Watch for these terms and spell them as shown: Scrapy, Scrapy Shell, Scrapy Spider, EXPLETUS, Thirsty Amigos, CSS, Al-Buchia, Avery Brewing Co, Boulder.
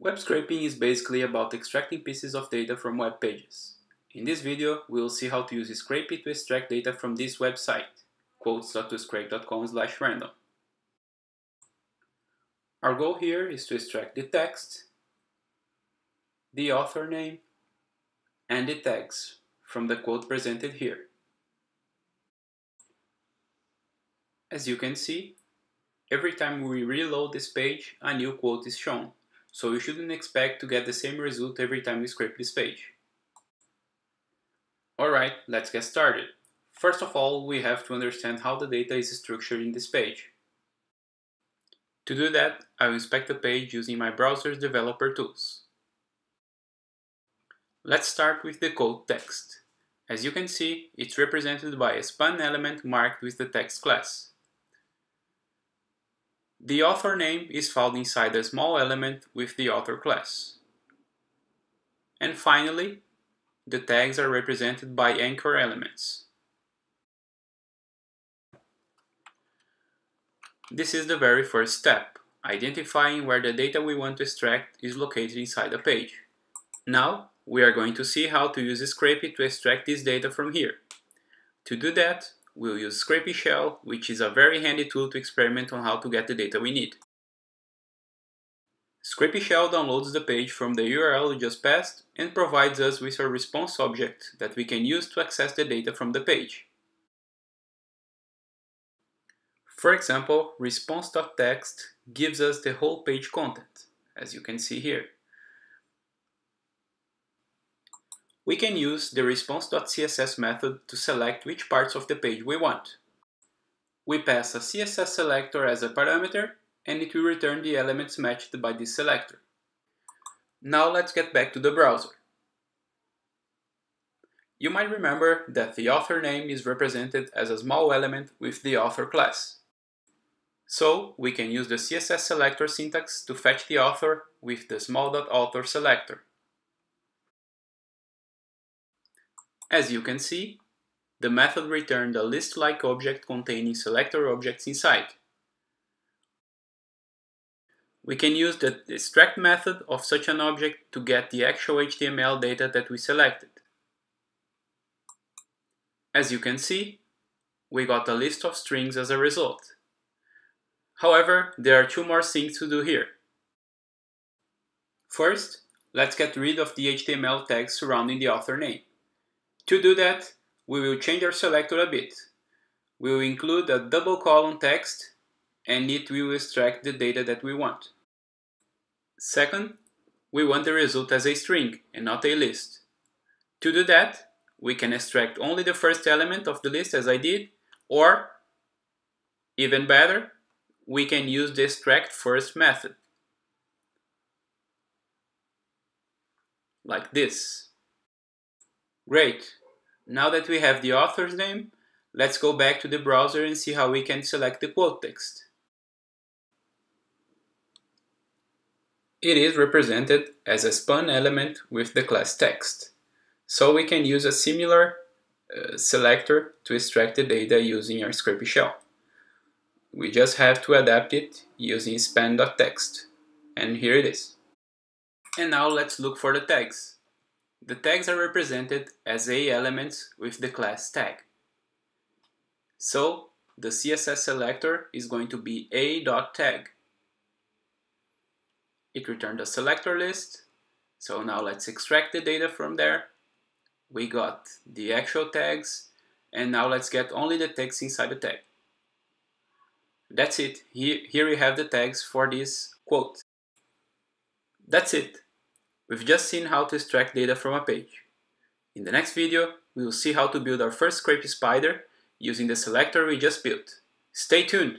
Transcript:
Web scraping is basically about extracting pieces of data from web pages. In this video, we will see how to use Scrapy to extract data from this website, quotes.toscrape.com/random. Our goal here is to extract the text, the author name, and the tags from the quote presented here. As you can see, every time we reload this page, a new quote is shown, so you shouldn't expect to get the same result every time you scrape this page. Alright, let's get started. First of all, we have to understand how the data is structured in this page. To do that, I will inspect the page using my browser's developer tools. Let's start with the quote text. As you can see, it's represented by a span element marked with the text class. The author name is found inside a small element with the author class. And finally, the tags are represented by anchor elements. This is the very first step, identifying where the data we want to extract is located inside a page. Now, we are going to see how to use Scrapy to extract this data from here. To do that, we'll use Scrapy Shell, which is a very handy tool to experiment on how to get the data we need. Scrapy Shell downloads the page from the URL we just passed and provides us with a response object that we can use to access the data from the page. For example, response.text gives us the whole page content, as you can see here. We can use the response.css method to select which parts of the page we want. We pass a CSS selector as a parameter, and it will return the elements matched by this selector. Now let's get back to the browser. You might remember that the author name is represented as a small element with the author class. So, we can use the CSS selector syntax to fetch the author with the small.author selector. As you can see, the method returned a list-like object containing selector objects inside. We can use the extract method of such an object to get the actual HTML data that we selected. As you can see, we got a list of strings as a result. However, there are two more things to do here. First, let's get rid of the HTML tags surrounding the author name. To do that, we will change our selector a bit. We will include a double column text, and it will extract the data that we want. Second, we want the result as a string and not a list. To do that, we can extract only the first element of the list as I did, or, even better, we can use the extract first method, like this. Great! Now that we have the author's name, let's go back to the browser and see how we can select the quote text. It is represented as a span element with the class text, so we can use a similar selector to extract the data using our Scrapy Shell. We just have to adapt it using span.text, and here it is. And now let's look for the tags. The tags are represented as A elements with the class tag. So, the CSS selector is going to be a.tag. It returned a selector list, so now let's extract the data from there. We got the actual tags, and now let's get only the text inside the tag. That's it. Here we have the tags for this quote. That's it. We've just seen how to extract data from a page. In the next video, we will see how to build our first Scrapy Spider using the selector we just built. Stay tuned!